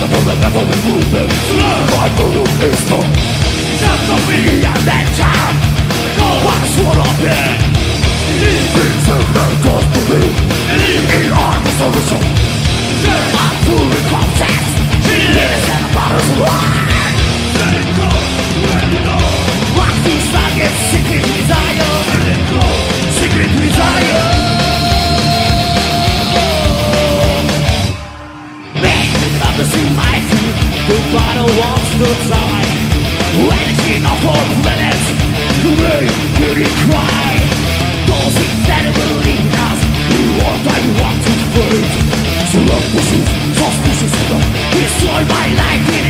the moment that will move them. My guru is not just for me and that time. No one's one of them. It's a man goes to me. In our solution, there are two requirements. Yes, and the bottle's wide. Let it go, let it go. What feels like a secret desire. Let it go, secret desire. The battle wants to die. Waiting on 4 minutes. Make it cry. Those things that believe us, we want I want to fight. So love pushes, suspicious, destroy my life.